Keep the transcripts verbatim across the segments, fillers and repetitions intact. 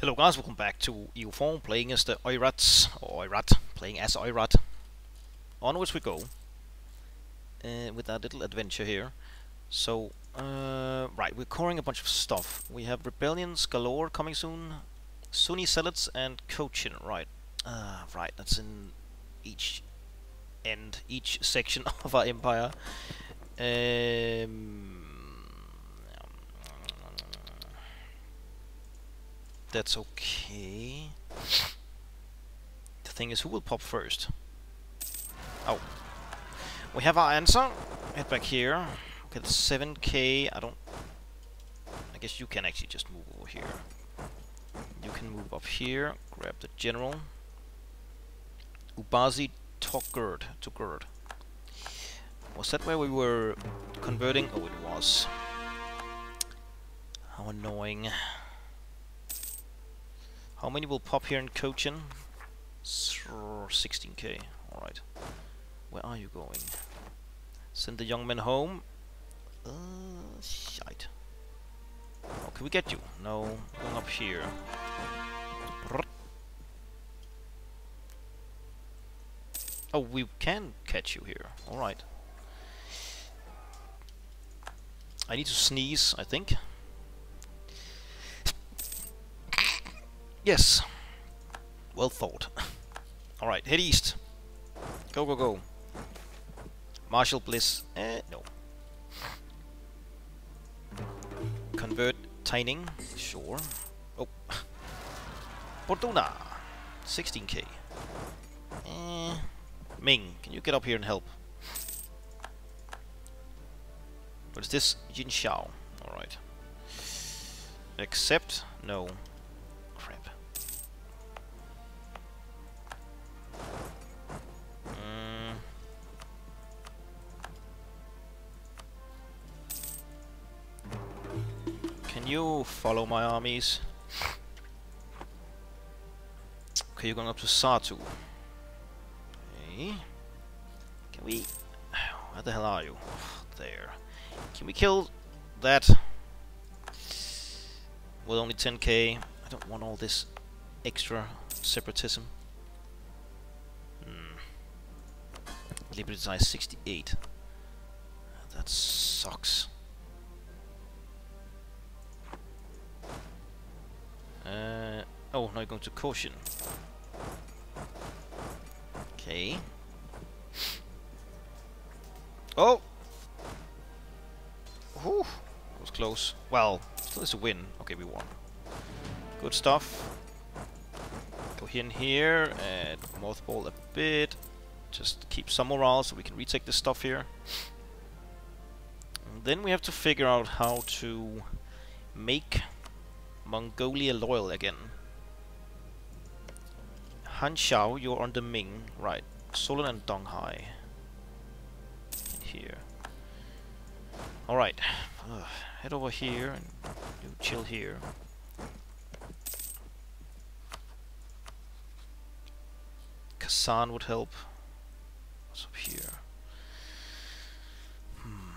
Hello guys, welcome back to E U four, playing as the Oirat, or Oirat, playing as Oirat. Onwards we go, uh, with our little adventure here. So, uh, right, we're coring a bunch of stuff. We have rebellions galore coming soon, Sunni zealots and Cochin, right. Uh, right, that's in each end, each section of our empire. Um... That's okay. The thing is, who will pop first? Oh. We have our answer. Head back here. Okay, that's seven K. I don't... I guess you can actually just move over here. You can move up here. Grab the general. Ubazi Togurd. Togurd. Was that where we were converting? Oh, it was. How annoying. How many will pop here in Cochin? sixteen K. Alright. Where are you going? Send the young men home. Uh, shite. Oh, can we get you? No. Going up here. Oh, we can catch you here. Alright. I need to sneeze, I think. Yes. Well thought. Alright, head east. Go, go, go. Marshal Bliss. Eh, no. Convert Taining. Sure. Oh. Portuna. sixteen K. Eh. Ming, can you get up here and help? What is this? Jinxiao. Alright. Accept? No. You follow my armies. Okay, you're going up to Sartu. Okay. Can we... Where the hell are you? Oh, there. Can we kill that? With only ten K. I don't want all this extra separatism. Hmm. Libertize sixty-eight. That sucks. Uh, oh, now you're going to Cochin. Okay. Oh! Whew! That was close. Well, still is a win. Okay, we won. Good stuff. Go in here and mothball a bit. Just keep some morale so we can retake this stuff here. And then we have to figure out how to make Mongolia loyal again. Han Shao, you're on the Ming. Right. Solon and Donghai. Here. Alright. Uh, head over here and you chill here. Kasan would help. What's up here? Hmm.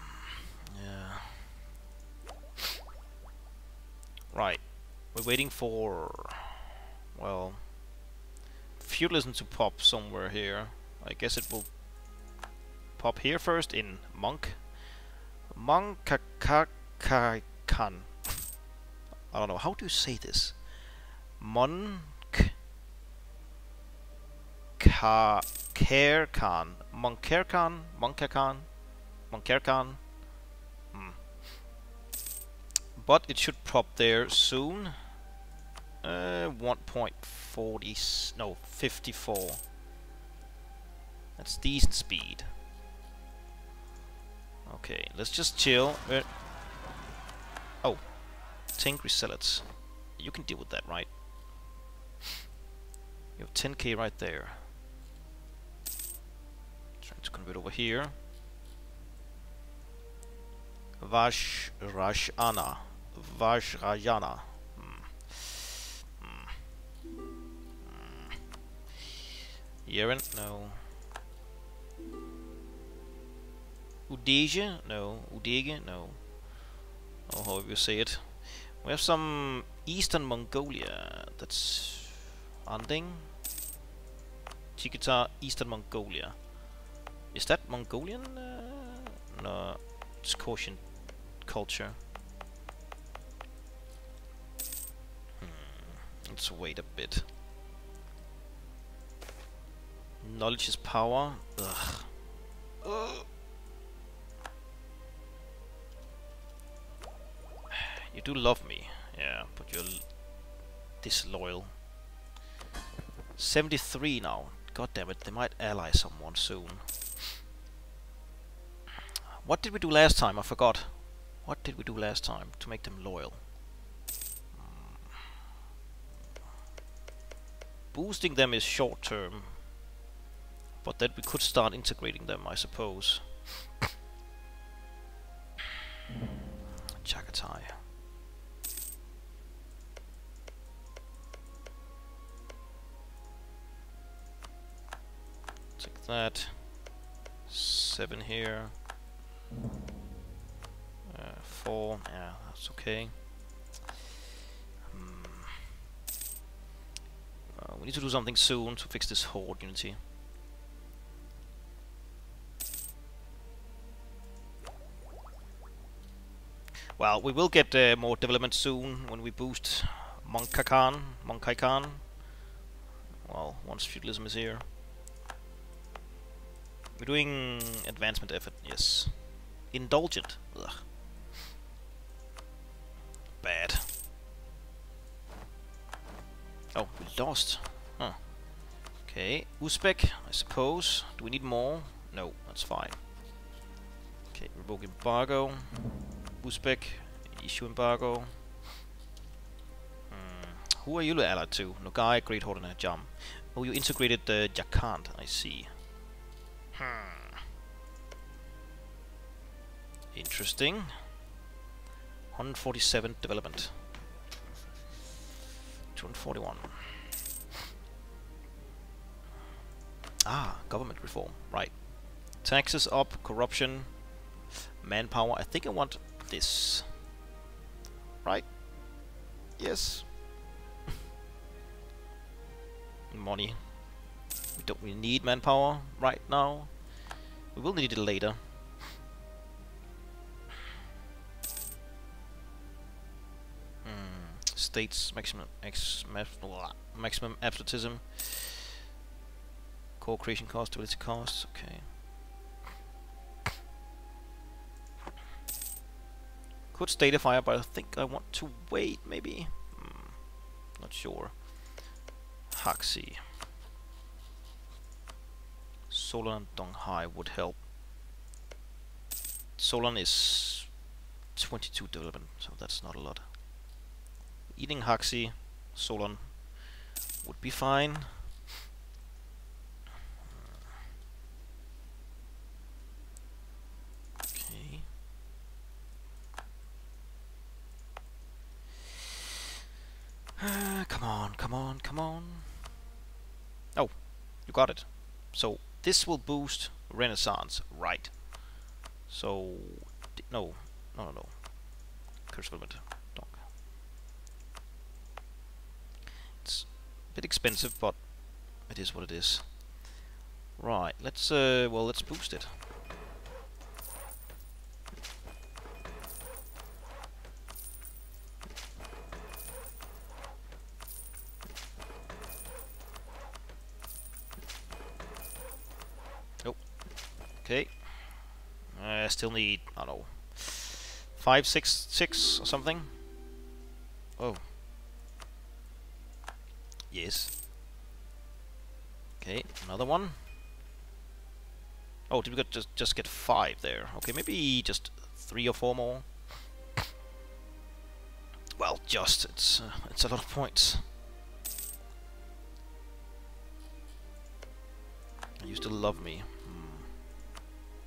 Yeah. Right. We're waiting for, well, feudalism to pop somewhere here. I guess it will pop here first in Monk. Möngke Khan. I don't know, how do you say this? Möngke Khan. Möngke Khan. Möngke Khan. Möngke Khan. But it should pop there soon. Uh, one point forty, no, fifty-four. That's decent speed. Okay, let's just chill. Uh, oh, Tingri Zealots. You can deal with that, right? You have ten K right there. Trying to convert over here. Vajrayana. Vajrayana. Hmm. Hmm. Hmm. Yeren? No. Udege? No. Udege? No. Oh, how do you say it? We have some Eastern Mongolia. That's Anding. Chikita, Eastern Mongolia. Is that Mongolian? Uh, no, it's Cochin culture. Hmm. Let's wait a bit. Knowledge is power. Ugh. Ugh. You do love me, yeah, but you're disloyal. seventy-three now. God damn it, they might ally someone soon. What did we do last time? I forgot. What did we do last time to make them loyal? Boosting them is short term, but then we could start integrating them, I suppose. Chagatai. Take that. Seven here. Uh, four. Yeah, that's okay. Um, uh, we need to do something soon to fix this Horde Unity. Well, we will get uh, more development soon when we boost Möngke Khan, Möngke Khan. Well, once feudalism is here. We're doing advancement effort, yes. Indulgent. Ugh. Bad. Oh, we lost. Huh. Okay, Uzbek, I suppose. Do we need more? No, that's fine. Okay, revoke embargo. Uzbek, issue embargo. Mm. Who are you allied to? Nogai, Great Horde, and Jam. Oh, you integrated uh, Jakant, I see. Hmm. Interesting. one forty-seven development. two forty-one. Ah, government reform. Right. Taxes up, corruption, manpower. I think I want this. Right? Yes. Money. We don't really need manpower right now. We will need it later. Mm. States maximum ex maximum absolutism. Core creation cost, stability costs. Okay. Could statifier, but I think I want to wait. Maybe. Mm. Not sure. Huxi. Solon and Donghai would help. Solon is twenty-two development, so that's not a lot. Eating Huxi, Solon would be fine. Okay. Uh, come on, come on, come on. Oh, you got it. So this will boost Renaissance, right? So no, no, no, no. Curse development. It's a bit expensive, but it is what it is. Right? Let's uh, well, let's boost it. Okay, I uh, still need, I don't know, five, six, six or something. Oh, yes. Okay, another one. Oh, did we got just just get five there? Okay, maybe just three or four more. Well, just it's uh, it's a lot of points. You still love me.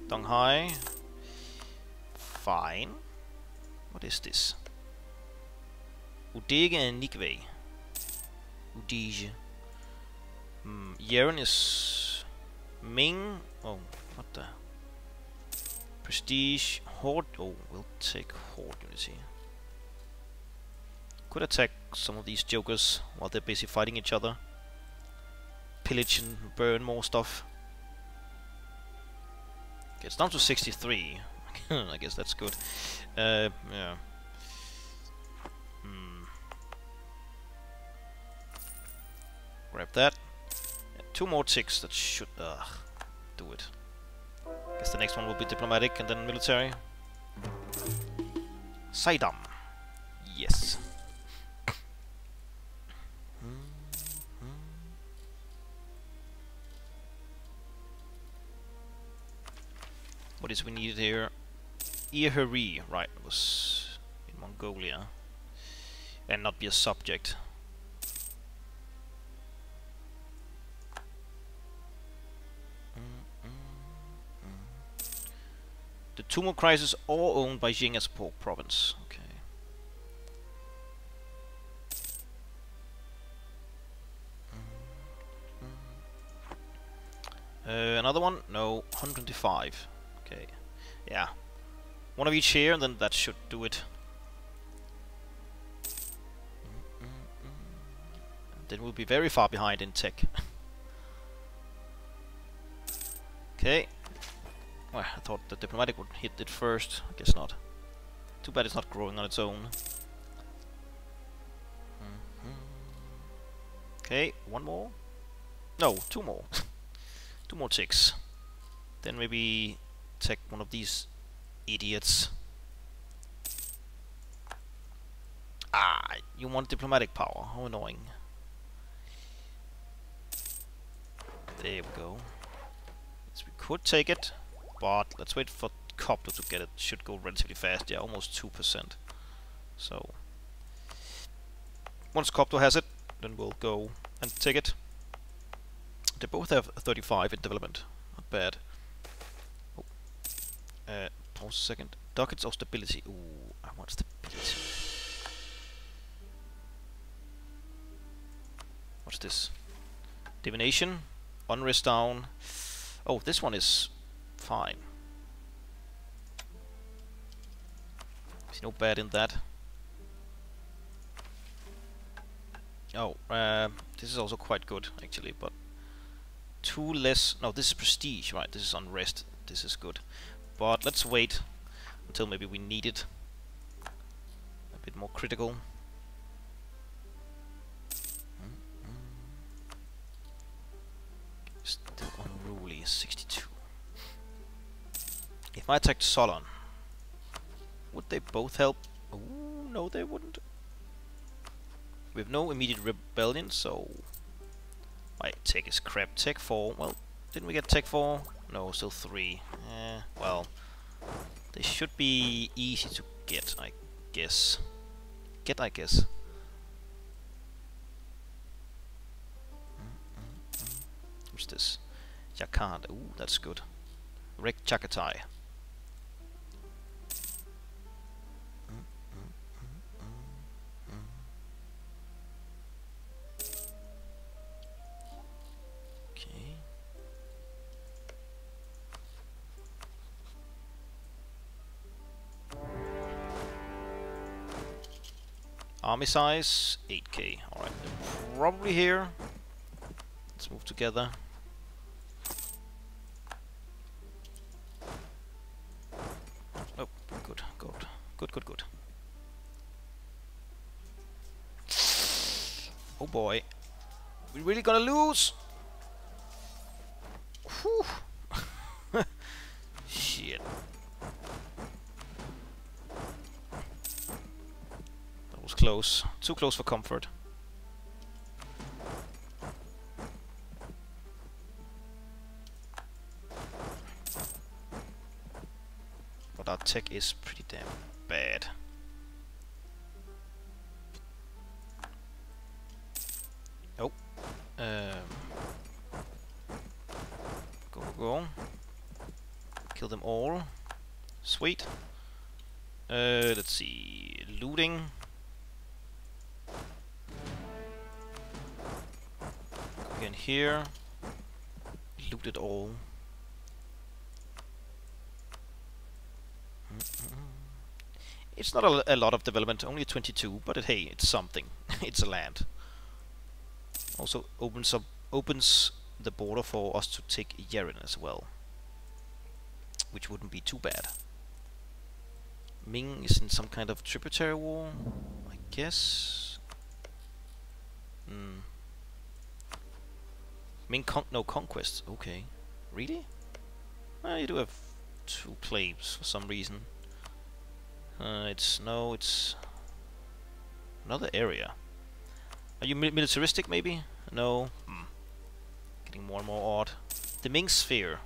Donghai. Fine. What is this? Udege and Nikwe. Udege. Mm, Yeren is Ming. Oh, what the? Prestige. Horde. Oh, we'll take Horde Unity. could attack some of these jokers while they're busy fighting each other. Pillage and burn more stuff. Okay, it's down to sixty-three. I guess that's good. Uh, yeah. Hmm. Grab that. Yeah, two more ticks. That should uh, do it. Guess the next one will be diplomatic and then military. Saidam. Yes. What is we needed here? Iheri, right, it was in Mongolia. And not be a subject. The Tumu Crisis, all owned by Jing as Pork Province. Okay. Uh, another one? No, one hundred twenty-five. Okay. Yeah. One of each here, and then that should do it. And then we'll be very far behind in tech. Okay. Well, I thought the diplomatic would hit it first. I guess not. Too bad it's not growing on its own. Okay, one more. No, two more. Two more ticks. Then maybe attack one of these idiots. Ah, you want diplomatic power. How annoying. There we go. Yes, we could take it, but let's wait for Kopto to get it. Should go relatively fast. Yeah, almost two percent. So, once Kopto has it, then we'll go and take it. They both have thirty-five in development. Not bad. Oh. Uh, pause a second. Dockets of stability. Ooh, I want stability. What's this? Divination. Unrest down. Oh, this one is fine. There's no bad in that. Oh, uh, this is also quite good, actually, but two less. No, this is prestige, right? This is unrest. This is good, but let's wait until maybe we need it. A bit more critical. Mm-hmm. Still unruly. sixty-two. If I attacked Solon, would they both help? Ooh, no, they wouldn't. We have no immediate rebellion, so. My tech is crap. Tech four. Well, didn't we get tech four? No, still three. Eh, well, they should be easy to get, I guess. Get, I guess. What's this? Jakan. Ooh, that's good. Wreck Chagatai. Army size, eight K. Alright, they're probably here. Let's move together. Oh, good, good, good, good, good. Oh boy. We're really gonna lose! Whew! Shit. Close. Too close for comfort. But our tech is pretty damn bad. Oh. Um. Go, go, go. Kill them all. Sweet. Uh, let's see. Looting. And here, loot it all. Mm-hmm. It's not a, a lot of development, only twenty-two, but it, hey, it's something. It's a land. Also opens up opens the border for us to take Yeren as well, which wouldn't be too bad. Ming is in some kind of tributary war, I guess. Mm. Ming con no conquest. Okay, really? Well, you do have two claims for some reason. Uh, it's no, it's another area. Are you mi militaristic? Maybe? No. Mm. Getting more and more odd. The Ming sphere.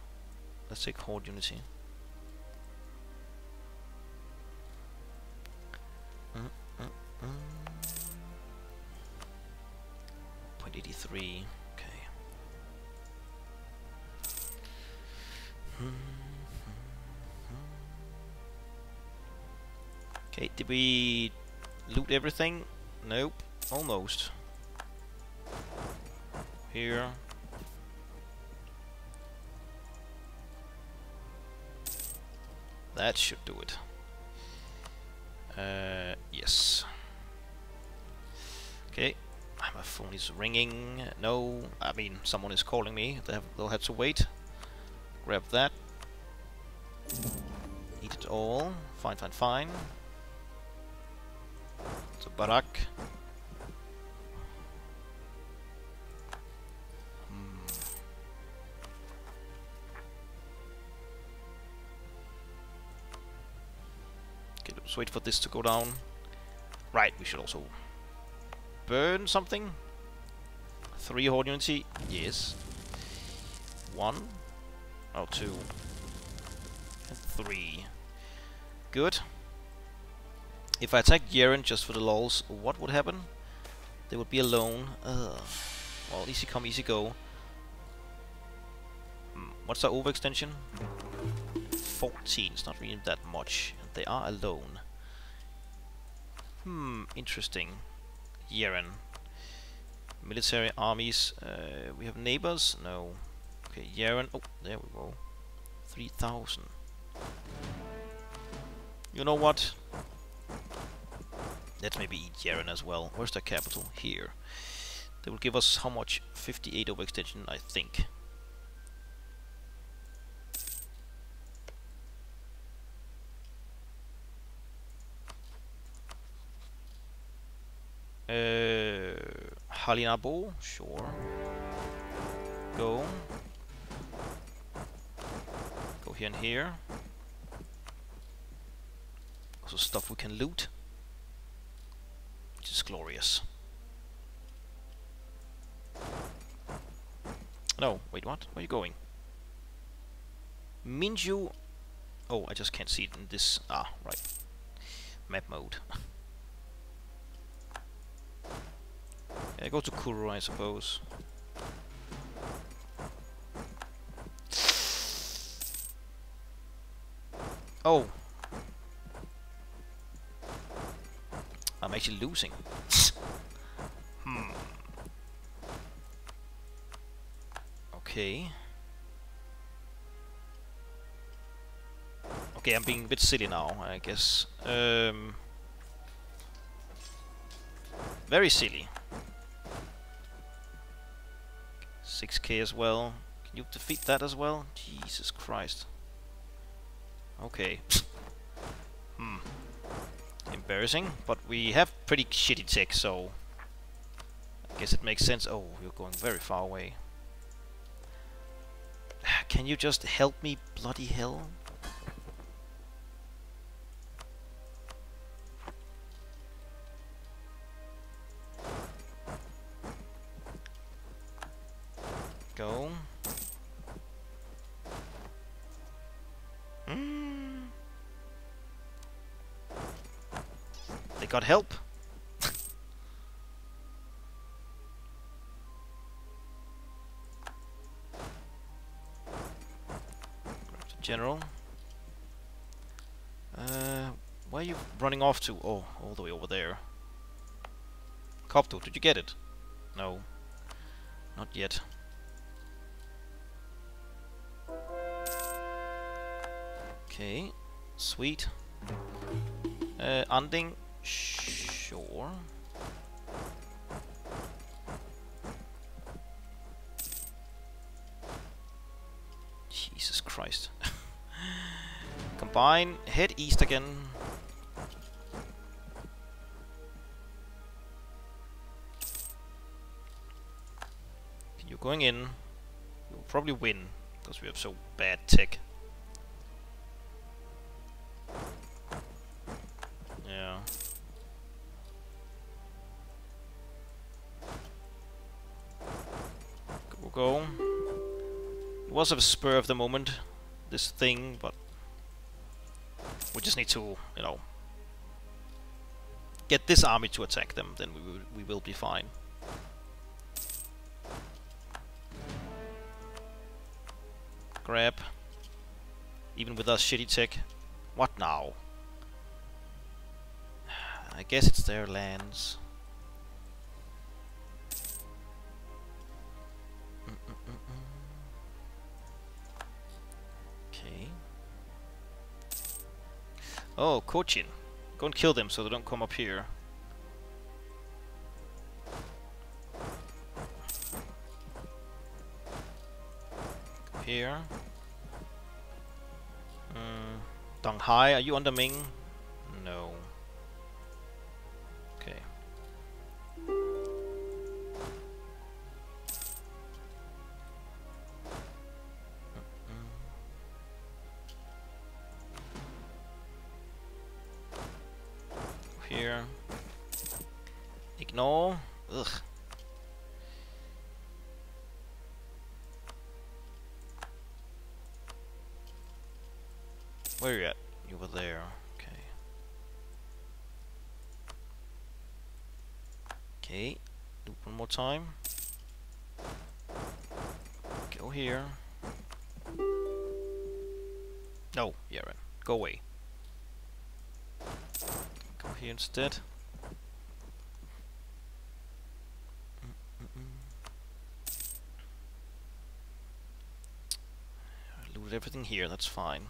Let's take Horde Unity. Mm, mm, mm. Point eighty three. Okay, did we loot everything? Nope, almost. Here. That should do it. Uh, yes. Okay, my phone is ringing. No, I mean, someone is calling me. They have, they'll have to wait. Grab that. Eat it all. Fine, fine, fine. It's a barak. Hmm. Okay, let's wait for this to go down. Right, we should also burn something. Three Horde Unity. Yes. One. Oh, two. And three. Good. If I attack Yeren just for the lols, what would happen? They would be alone. Ugh. Well, easy come, easy go. Mm, what's our overextension? fourteen. It's not really that much. They are alone. Hmm, interesting. Yeren. Military armies. Uh, we have neighbors? No. Okay, Yeren. Oh, there we go. three thousand. You know what? Let's maybe eat Yeren as well. Where's the capital? Here. They will give us how much? fifty-eight overextension, I think. Uh, Halinabo? Sure. Go. Here and here. Also stuff we can loot, which is glorious. No, wait, what? Where are you going? Minju. Oh, I just can't see it in this. Ah, right. Map mode. Yeah, go to Kuru, I suppose. Oh, I'm actually losing. Hmm. Okay. Okay, I'm being a bit silly now, I guess. Um, very silly. six K as well. Can you defeat that as well? Jesus Christ. Okay. Hmm. Embarrassing, but we have pretty shitty tech, so I guess it makes sense. Oh, you're going very far away. Can you just help me, bloody hell? Go. Got help. General. Uh, where are you running off to? Oh, all the way over there. Kopto, did you get it? No. Not yet. Okay. Sweet. Uh, Anding, sure. Jesus Christ. Combine, head east again. You're going in. You'll probably win, because we have so bad tech. Yeah. Go, go. It was a spur of the moment, this thing, but we just need to, you know, get this army to attack them, then we will, we will be fine. Grab. Even with our shitty tech. What now? I guess it's their lands. Okay. Oh, Cochin. Go and kill them so they don't come up here. Up here. Mm. Donghai, are you under Ming? No. Here. Ignore. Ugh. Where are you at? You were there. Okay. Okay. Do one more time. Go here. No, Yeren. Go away. Here instead. Mm-mm-mm. Loot everything here, that's fine.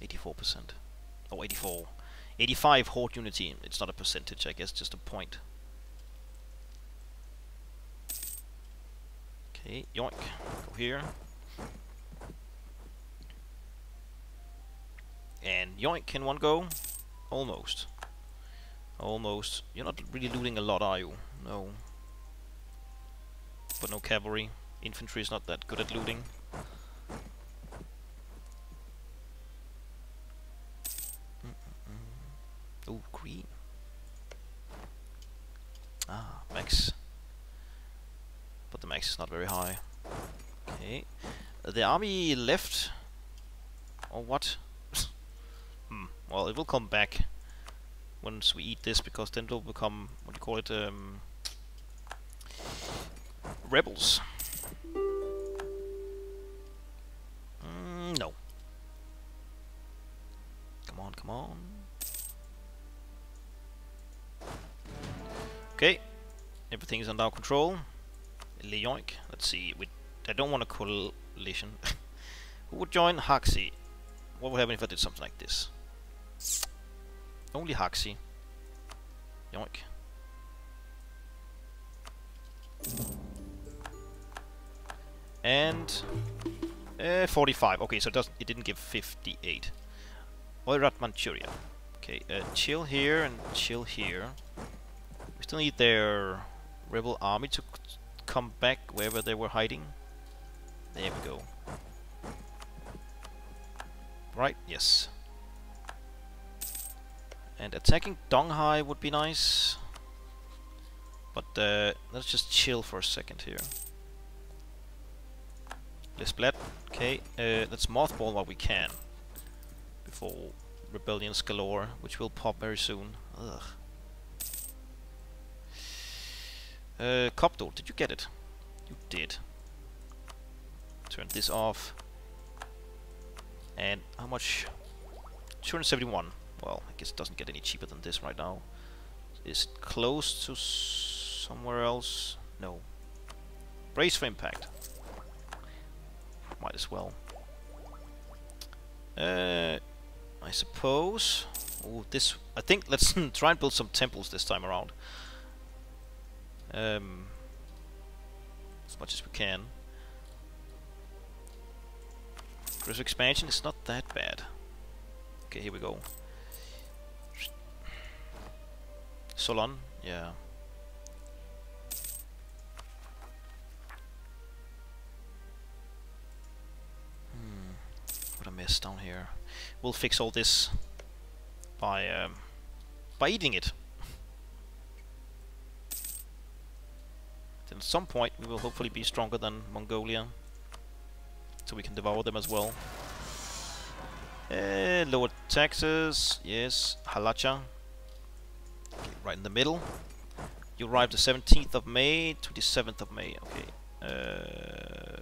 eighty-four percent. Oh, eighty-four. eighty-five Horde Unity. It's not a percentage, I guess, just a point. Okay, yoink. Go here. And yoink in one go. Almost. Almost. You're not really looting a lot, are you? No. But no cavalry. Infantry is not that good at looting. Mm-mm-mm. Oh, green. Ah, max. But the max is not very high. Okay. The army left. Or what? Hmm. Well, it will come back once we eat this, because then they'll become, what do you call it, um, rebels. Mm, no. Come on, come on. Okay. Everything is under our control. Leoink. Let's see. We I don't want a coalition. Who would join Huxi? What would happen if I did something like this? Only Huxi. Yoink. And uh, forty-five. Okay, so it doesn't. It didn't give fifty-eight. Oirat Manchuria. Okay, uh, chill here and chill here. We still need their rebel army to c come back wherever they were hiding. There we go. Right, yes. And attacking Donghai would be nice. But uh, let's just chill for a second here. Let's bled. Okay, uh, let's mothball what we can. Before rebellions galore, which will pop very soon. Ugh. Uh, Kopto, did you get it? You did. Turn this off. And how much? two hundred seventy-one. Well, I guess it doesn't get any cheaper than this right now. Is it close to somewhere else? No. Brace for impact. might as well. Uh, I suppose. Oh, this. I think let's try and build some temples this time around. Um, as much as we can. Grid expansion is not that bad. Okay, here we go. Solon, yeah. Hmm, what a mess down here. We'll fix all this by um, by eating it. Then at some point we will hopefully be stronger than Mongolia, so we can devour them as well. Uh, lower taxes, yes. Halacha. Okay, right in the middle. You arrive the seventeenth of May to the seventh of May. Okay. Uh,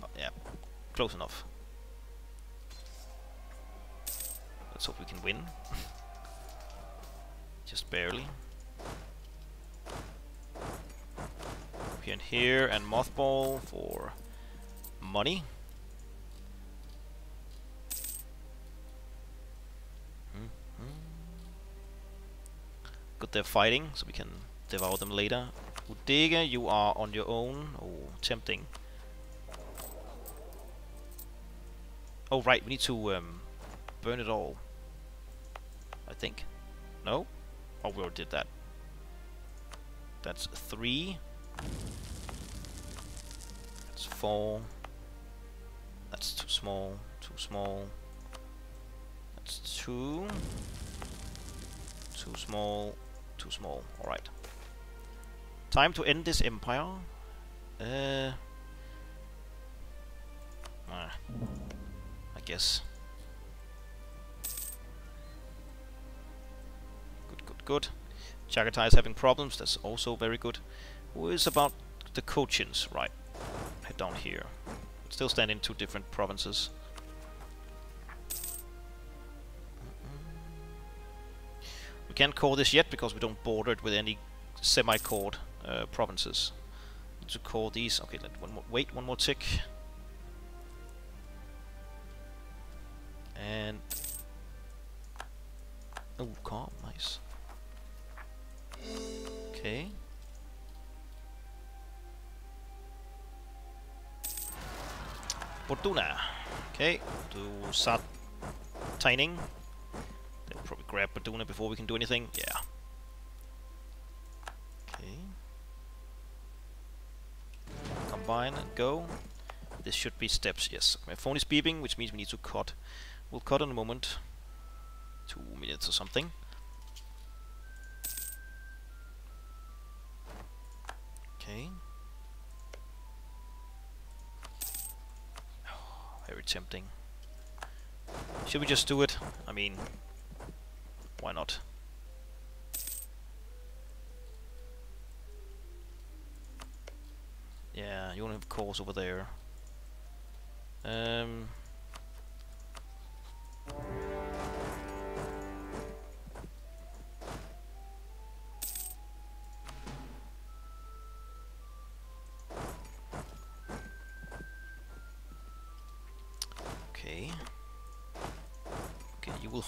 oh, yeah, close enough. Let's hope we can win. Just barely. Here and here, and mothball for money. Mm-hmm. Good, they're fighting, so we can devour them later. Udege, you are on your own. Oh, tempting. Oh, right, we need to um, burn it all. I think. No? Oh, we already did that. That's three. That's four. That's too small. Too small. That's two. Too small. Too small. All right. Time to end this empire. Uh. I guess. Good. Good. Good. Chagatai is having problems. That's also very good. Who is about the Cochins, right? Head down here. Still stand in two different provinces. We can't core this yet because we don't border it with any semi-cored uh, provinces. Need to core these. Okay, let one more. Wait, one more tick. And oh, calm, nice. Okay. Fortuna. Okay, do start tining. They'll probably grab Fortuna before we can do anything. Yeah. Okay. Combine and go. This should be steps, yes. My phone is beeping, which means we need to cut. We'll cut in a moment. Two minutes or something. Okay. Very tempting. Should we just do it? I mean, why not? Yeah, you want to have cores over there. Um.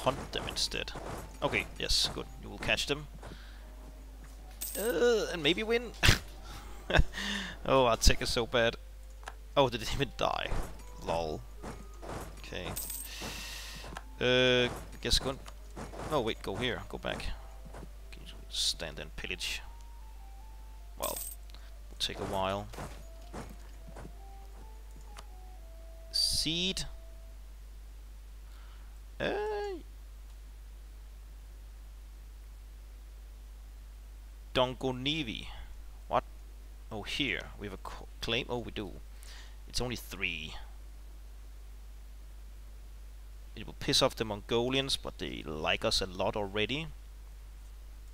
Hunt them instead. Okay, yes, good. You will catch them. Uh, and maybe win? Oh, our tech is so bad. Oh, they didn't even die. Lol. Okay. Uh, I guess go... Oh, wait, go here. Go back. Can you stand and pillage? Well, it'll take a while. Seed. Uh... Dongonivi. What? Oh, here. We have a claim? Oh, we do. It's only three. It will piss off the Mongolians, but they like us a lot already.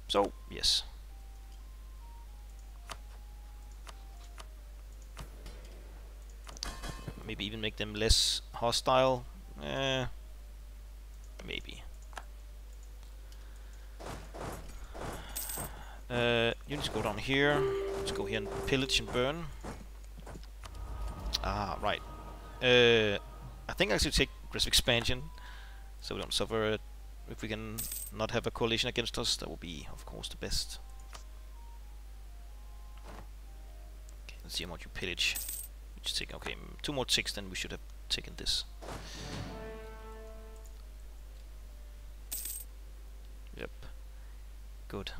So, yes. Maybe even make them less hostile. Eh. Maybe. Uh, you need to go down here. Let's go here and pillage and burn. Ah, right. Uh, I think I should take aggressive expansion, so we don't suffer. If we can not have a coalition against us, that will be, of course, the best. Okay, let's see how much you pillage. We should take, okay, two more ticks, then we should have taken this. Yep. Good.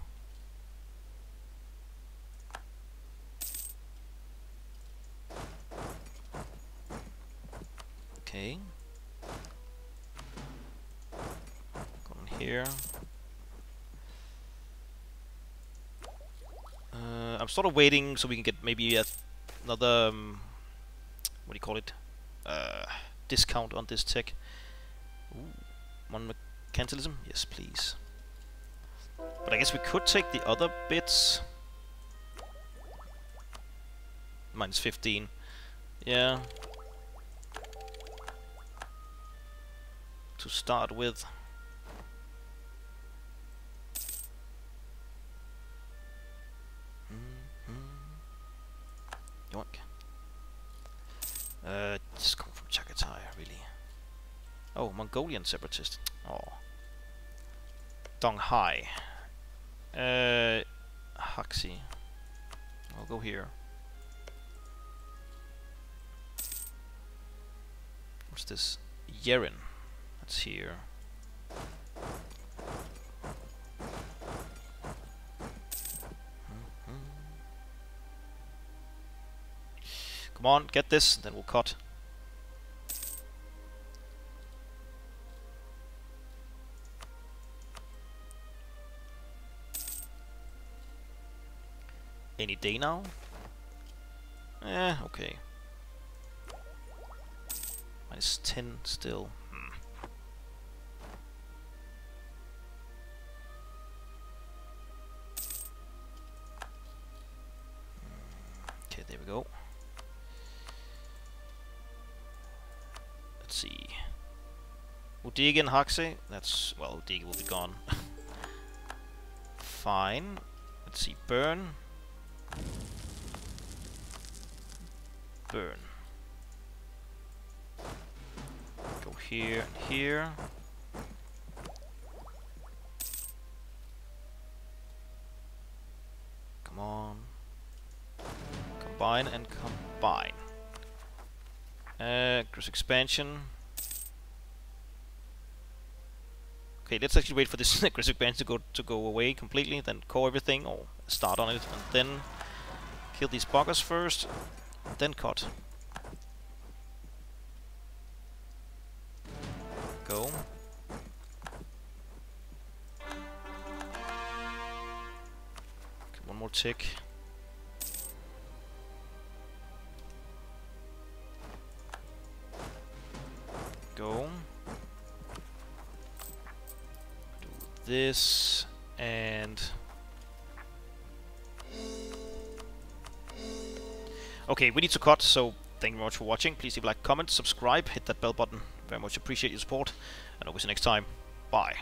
Okay. Come here. Uh, I'm sort of waiting so we can get maybe a another um, what do you call it? Uh, discount on this tech. Ooh, one mercantilism? Yes, please. But I guess we could take the other bits. Minus fifteen. Yeah. To start with. Mm-hmm. Yoink. Uh, just come from Chagatai, really. Oh, Mongolian separatist. Oh. Donghai. Uh, Huxi. I'll go here. What's this? Yeren. That's here. Mm-hmm. Come on, get this, then we'll cut. Any day now? Eh, okay. Minus ten still. Udege and Huxi, that's, well, Udege will be gone. Fine. Let's see, burn. Burn. Go here and here. Come on. Combine and combine. Uh, cross expansion. Okay, let's actually wait for this aggressive band to go to go away completely, then core everything, or start on it, and then kill these buggers first, then cut. Go. Okay, one more tick. Go. This and okay, we need to cut, so thank you very much for watching. Please leave a like, comment, subscribe, hit that bell button. Very much appreciate your support, and always next time. Bye.